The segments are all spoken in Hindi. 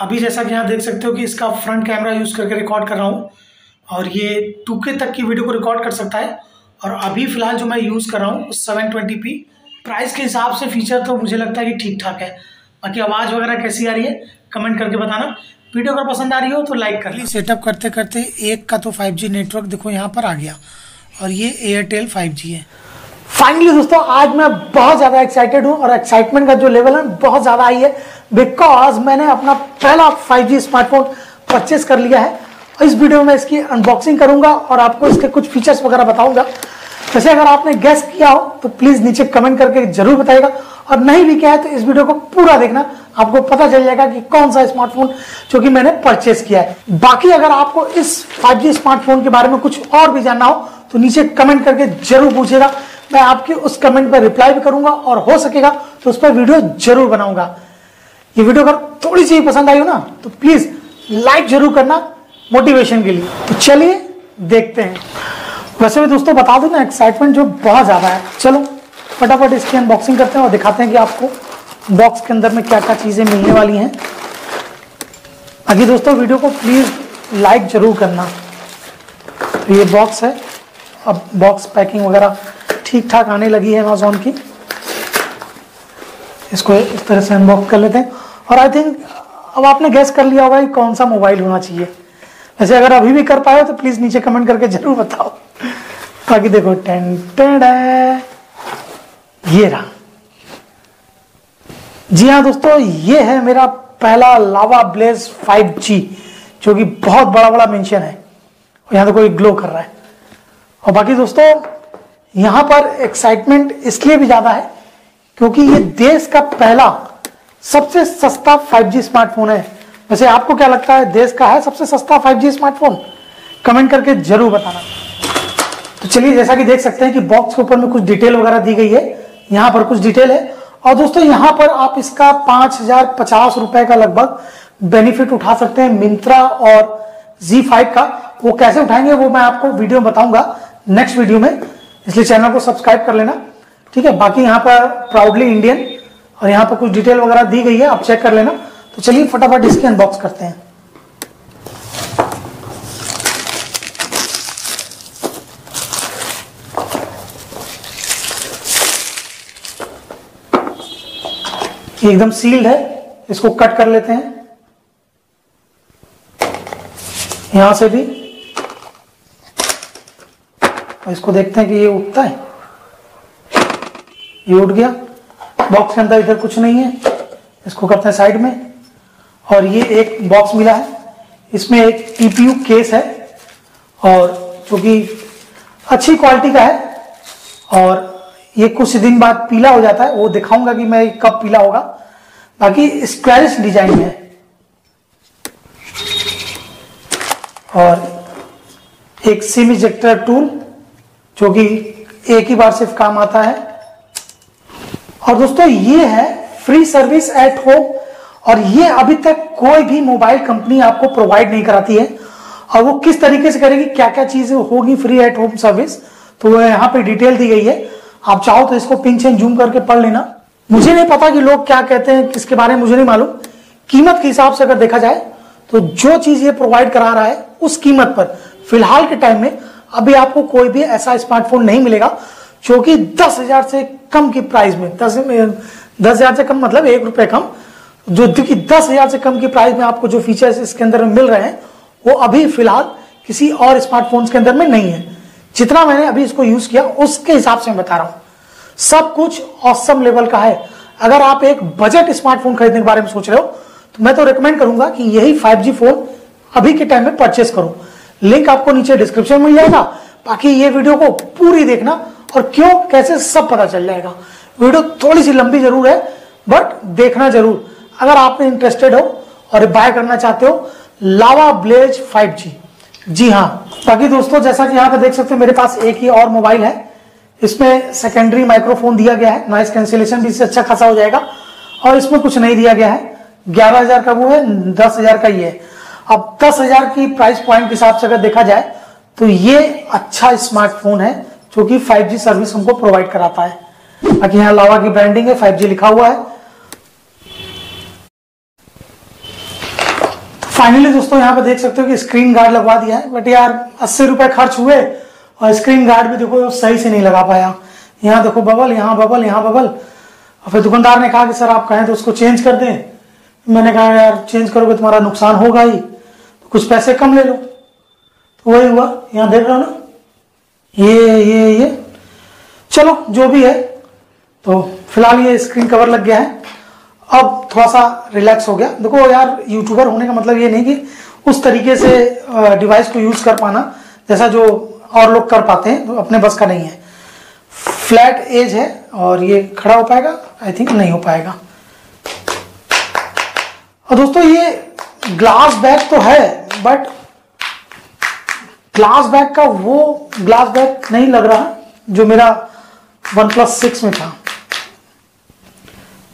अभी जैसा कि यहाँ देख सकते हो कि इसका फ्रंट कैमरा यूज़ करके रिकॉर्ड कर रहा हूँ और ये 2K तक की वीडियो को रिकॉर्ड कर सकता है। और अभी फ़िलहाल जो मैं यूज़ कर रहा हूँ 720p। प्राइस के हिसाब से फ़ीचर तो मुझे लगता है कि ठीक ठाक है। बाकी आवाज़ वगैरह कैसी आ रही है कमेंट करके बताना। वीडियो अगर पसंद आ रही हो तो लाइक कर। सेटअप करते करते एक का तो 5G नेटवर्क देखो यहाँ पर आ गया और ये एयरटेल 5G है। फाइनली दोस्तों आज मैं बहुत ज़्यादा एक्साइटेड हूँ और एक्साइटमेंट का जो लेवल है बहुत ज़्यादा आई है बिकॉज मैंने अपना पहला 5G स्मार्टफोन परचेस कर लिया है। इस वीडियो में इसकी अनबॉक्सिंग करूँगा और आपको इसके कुछ फीचर्स वगैरह बताऊँगा। जैसे अगर आपने गेस किया हो तो प्लीज़ नीचे कमेंट करके जरूर बताइएगा और नहीं भी किया है तो इस वीडियो को पूरा देखना, आपको पता चल जाएगा कि कौन सा स्मार्टफोन जो कि मैंने परचेस किया है। बाकी अगर आपको इस 5G स्मार्टफोन के बारे में कुछ और भी जानना हो तो नीचे कमेंट करके जरूर पूछिएगा। मैं आपके उस कमेंट पर रिप्लाई भी करूंगा और हो सकेगा तो उस पर वीडियो जरूर बनाऊंगा। ये वीडियो अगर थोड़ी सी पसंद आई हो ना तो प्लीज लाइक जरूर करना मोटिवेशन के लिए। तो चलिए देखते हैं। वैसे भी दोस्तों बता दूं ना एक्साइटमेंट जो बहुत ज्यादा है। चलो फटाफट इसकी अनबॉक्सिंग करते हैं और दिखाते हैं कि आपको बॉक्स के अंदर में क्या क्या चीजें मिलने वाली हैं। अभी दोस्तों वीडियो को प्लीज लाइक जरूर करना। तो ये बॉक्स है। अब बॉक्स पैकिंग वगैरह ठीक ठाक आने लगी है अमेजोन की। इसको इस तरह से अनबॉक्स कर लेते हैं और आई थिंक अब आपने गैस कर लिया होगा कि कौन सा मोबाइल होना चाहिए। वैसे अगर अभी भी कर पाए तो प्लीज नीचे कमेंट करके जरूर बताओ। बाकी देखो ये रहा। जी हाँ दोस्तों ये है मेरा पहला लावा ब्लेज 5G जो कि बहुत बड़ा मेंशन है। और यहाँ तो कोई ग्लो कर रहा है। और बाकी दोस्तों यहाँ पर एक्साइटमेंट इसलिए भी ज़्यादा है क्योंकि ये देश का पहला सबसे सस्ता 5G स्मार्टफोन है। वैसे आपको क्या लगता है देश का है सबसे सस्ता 5G स्मार्टफोन? कमेंट करके जरूर बताना। तो चलिए जैसा कि देख सकते हैं कि बॉक्स के ऊपर में कुछ डिटेल वगैरह दी गई है। यहाँ पर कुछ डिटेल है और दोस्तों यहाँ पर आप इसका 5050 रुपये का लगभग बेनिफिट उठा सकते हैं मिंत्रा और Z5 का। वो कैसे उठाएंगे वो मैं आपको वीडियो में बताऊंगा नेक्स्ट वीडियो में, इसलिए चैनल को सब्सक्राइब कर लेना ठीक है। बाकी यहाँ पर प्राउडली इंडियन और यहाँ पर कुछ डिटेल वगैरह दी गई है, आप चेक कर लेना। तो चलिए फटाफट इसकी अनबॉक्स करते हैं। एकदम सील्ड है, इसको कट कर लेते हैं यहां से भी। इसको देखते हैं कि ये उठता है। ये उठ गया। बॉक्स के अंदर इधर कुछ नहीं है, इसको करते हैं साइड में। और ये एक बॉक्स मिला है, इसमें एक TPU केस है और जो कि अच्छी क्वालिटी का है और ये कुछ दिन बाद पीला हो जाता है। वो दिखाऊंगा कि मैं कब पीला होगा। बाकी स्क्वायरिश डिजाइन में है और एक सिम इजेक्टर टूल जो कि एक ही बार सिर्फ काम आता है। और दोस्तों ये है फ्री सर्विस एट होम और ये अभी तक कोई भी मोबाइल कंपनी आपको प्रोवाइड नहीं कराती है। और वो किस तरीके से करेगी, क्या क्या चीजें होगी फ्री एट होम सर्विस, तो वो यहाँ पे डिटेल दी गई है। आप चाहो तो इसको पिंच एंड जूम करके पढ़ लेना। मुझे नहीं पता कि लोग क्या कहते हैं इसके बारे में, मुझे नहीं मालूम। कीमत के हिसाब से अगर देखा जाए तो जो चीज ये प्रोवाइड करा रहा है उस कीमत पर फिलहाल के टाइम में अभी आपको कोई भी ऐसा स्मार्टफोन नहीं मिलेगा जो कि 10,000 से कम की प्राइस में 10,000 से कम मतलब 1 रुपये कम, जो कि 10,000 से कम की प्राइस में आपको जो फीचर्स इसके अंदर मिल रहे हैं वो अभी फिलहाल किसी और स्मार्टफोन के अंदर में नहीं है। जितना मैंने अभी इसको यूज किया उसके हिसाब से मैं बता रहा हूँ। सब कुछ ऑसम लेवल का है। अगर आप एक बजट स्मार्टफोन खरीदने के बारे में सोच रहे हो तो मैं तो रिकमेंड करूंगा कि यही 5G फोन अभी के टाइम में परचेस करो। लिंक आपको नीचे डिस्क्रिप्शन में मिल जाएगा। बाकी ये वीडियो को पूरी देखना और क्यों कैसे सब पता चल जाएगा। वीडियो थोड़ी सी लंबी जरूर है बट देखना जरूर अगर आप इंटरेस्टेड हो और बाय करना चाहते हो लावा ब्लेज 5G। जी हाँ बाकी दोस्तों जैसा कि यहाँ पे देख सकते हो मेरे पास एक ही और मोबाइल है। इसमें सेकेंडरी माइक्रोफोन दिया गया है, नॉइस कैंसिलेशन भी इससे अच्छा खासा हो जाएगा। और इसमें कुछ नहीं दिया गया है। 11,000 का वो है, 10,000 का ये है। अब 10,000 की प्राइस पॉइंट के हिसाब से अगर देखा जाए तो ये अच्छा स्मार्टफोन है जो कि 5G सर्विस हमको प्रोवाइड कराता है। बाकी यहाँ लावा की ब्रांडिंग है, 5G लिखा हुआ है। फाइनली दोस्तों यहाँ पे देख सकते हो कि स्क्रीन गार्ड लगवा दिया है, बट यार 80 रुपए खर्च हुए और स्क्रीन गार्ड भी देखो सही से नहीं लगा पाया। यहाँ देखो बबल, यहाँ बबल, यहाँ बबल। और फिर दुकानदार ने कहा कि सर आप कहें तो उसको चेंज कर दें। मैंने कहा यार चेंज करोगे तुम्हारा नुकसान होगा ही, तो कुछ पैसे कम ले लो। तो वही हुआ, यहाँ देख रहे हो ना, ये चलो जो भी है। तो फिलहाल ये स्क्रीन कवर लग गया है, अब थोड़ा सा रिलैक्स हो गया। देखो यार यूट्यूबर होने का मतलब ये नहीं कि उस तरीके से डिवाइस को यूज़ कर पाना जैसा जो और लोग कर पाते हैं, तो अपने बस का नहीं है। फ्लैट एज है और ये खड़ा हो पाएगा, आई थिंक नहीं हो पाएगा। और दोस्तों ये ग्लास बैक तो है, बट ग्लास बैक का वो ग्लास बैक नहीं लग रहा जो मेरा OnePlus 6 में था।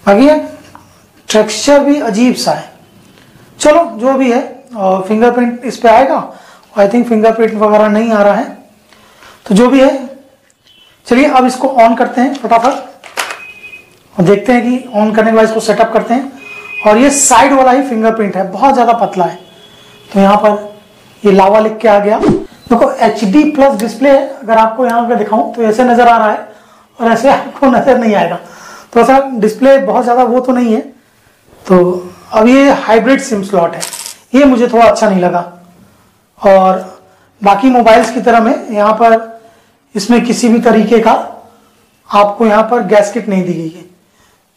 बाकी स्ट्रक्चर भी अजीब सा है। चलो जो भी है, और फिंगरप्रिंट इस पे आएगा, आई थिंक फिंगरप्रिंट वगैरह नहीं आ रहा है, तो जो भी है। चलिए अब इसको ऑन करते हैं फटाफट और देखते हैं कि ऑन करने के बाद इसको सेटअप करते हैं। और ये साइड वाला ही फिंगरप्रिंट है, बहुत ज़्यादा पतला है। तो यहाँ पर ये लावा लिख के आ गया। देखो HD+ डिस्प्ले है, अगर आपको यहाँ पर दिखाऊँ तो ऐसे नज़र आ रहा है और ऐसे आपको नज़र नहीं आएगा। तो ऐसा डिस्प्ले बहुत ज़्यादा वो तो नहीं है। तो अब ये हाइब्रिड सिम स्लॉट है, ये मुझे थोड़ा अच्छा नहीं लगा। और बाकी मोबाइल्स की तरह में यहाँ पर इसमें किसी भी तरीके का आपको यहाँ पर गैसकेट नहीं दी गई है,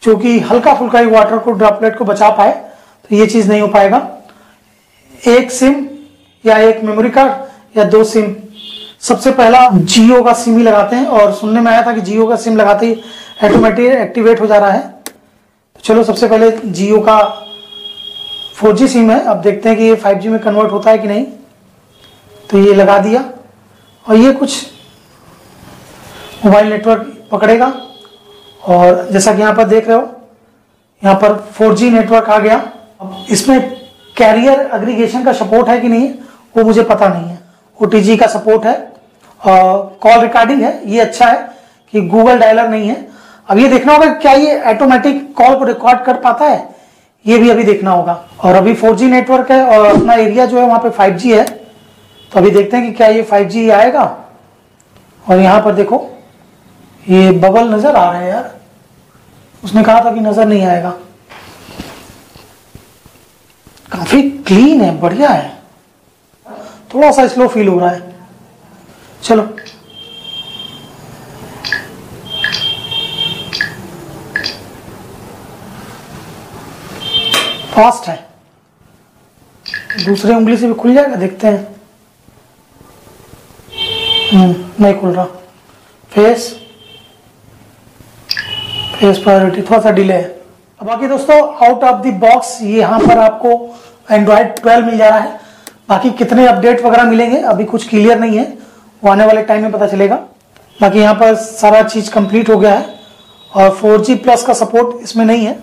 जो कि हल्का फुल्का ही वाटर को ड्रॉपलेट को बचा पाए, तो ये चीज़ नहीं हो पाएगा। एक सिम या एक मेमोरी कार्ड या दो सिम, सबसे पहला जियो का सिम ही लगाते हैं। और सुनने में आया था कि जियो का सिम लगाते ही ऑटोमेटिक एक्टिवेट हो जा रहा है। चलो सबसे पहले जियो का 4G सिम है, अब देखते हैं कि ये 5G में कन्वर्ट होता है कि नहीं। तो ये लगा दिया और ये कुछ मोबाइल नेटवर्क पकड़ेगा। और जैसा कि यहाँ पर देख रहे हो, यहाँ पर 4G नेटवर्क आ गया। अब इसमें कैरियर एग्रीगेशन का सपोर्ट है कि नहीं वो मुझे पता नहीं है। OTG का सपोर्ट है और कॉल रिकॉर्डिंग है, ये अच्छा है कि गूगल डायलर नहीं है। अब ये देखना होगा क्या ये ऑटोमेटिक कॉल को रिकॉर्ड कर पाता है, ये भी अभी देखना होगा। और अभी 4G नेटवर्क है और अपना एरिया जो है वहाँ पे 5G है, तो अभी देखते हैं कि क्या ये 5G आएगा। और यहाँ पर देखो ये बबल नज़र आ रहा है यार, उसने कहा था कि नज़र नहीं आएगा। काफ़ी क्लीन है, बढ़िया है, थोड़ा सा स्लो फील हो रहा है। चलो फास्ट है, दूसरे उंगली से भी खुल जाएगा, देखते हैं। नहीं खुल रहा। फेस प्रायोरिटी थोड़ा सा डिले है। अब बाकी दोस्तों आउट ऑफ द बॉक्स यहाँ पर आपको एंड्रॉयड 12 मिल जा रहा है। बाकी कितने अपडेट वगैरह मिलेंगे अभी कुछ क्लियर नहीं है, वो आने वाले टाइम में पता चलेगा। बाकी यहाँ पर सारा चीज़ कंप्लीट हो गया है और 4G+ का सपोर्ट इसमें नहीं है।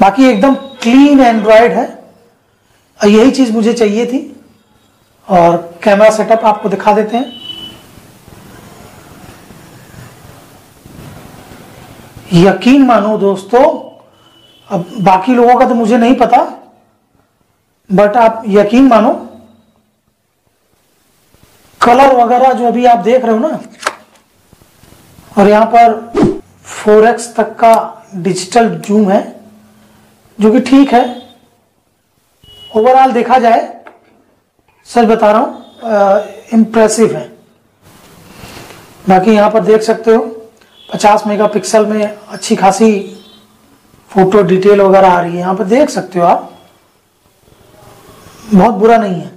बाकी एकदम क्लीन एंड्रॉयड है, यही चीज़ मुझे चाहिए थी। और कैमरा सेटअप आपको दिखा देते हैं। यकीन मानो दोस्तों, अब बाकी लोगों का तो मुझे नहीं पता, बट आप यकीन मानो कलर वगैरह जो अभी आप देख रहे हो ना। और यहाँ पर 4x तक का डिजिटल जूम है, जो कि ठीक है। ओवरऑल देखा जाए, सच बता रहा हूँ, इम्प्रेसिव है। बाकी यहाँ पर देख सकते हो 50 मेगापिक्सल में अच्छी खासी फोटो डिटेल वगैरह आ रही है। यहाँ पर देख सकते हो आप, बहुत बुरा नहीं है।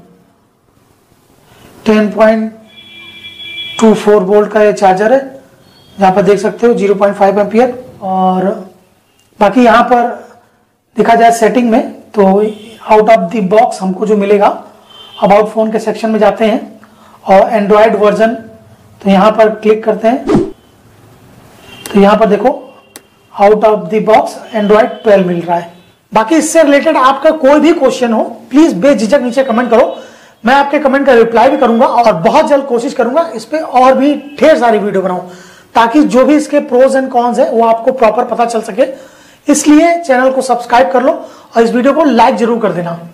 10.24 वोल्ट का ये चार्जर है, यहाँ पर देख सकते हो 0.5 एम्पियर। और बाकी यहाँ पर देखा जाए सेटिंग में, तो आउट ऑफ द बॉक्स हमको जो मिलेगा, अबाउट फ़ोन के सेक्शन में जाते हैं और एंड्रॉयड वर्जन, तो यहाँ पर क्लिक करते हैं। तो यहाँ पर देखो out of the box Android 12 मिल रहा है। बाकी इससे रिलेटेड आपका कोई भी क्वेश्चन हो प्लीज़ बेझिझक नीचे कमेंट करो, मैं आपके कमेंट का रिप्लाई भी करूंगा। और बहुत जल्द कोशिश करूंगा इस पर और भी ढेर सारी वीडियो बनाऊं, ताकि जो भी इसके प्रोज एंड कॉन्स है वो आपको प्रॉपर पता चल सके। इसलिए चैनल को सब्सक्राइब कर लो और इस वीडियो को लाइक जरूर कर देना।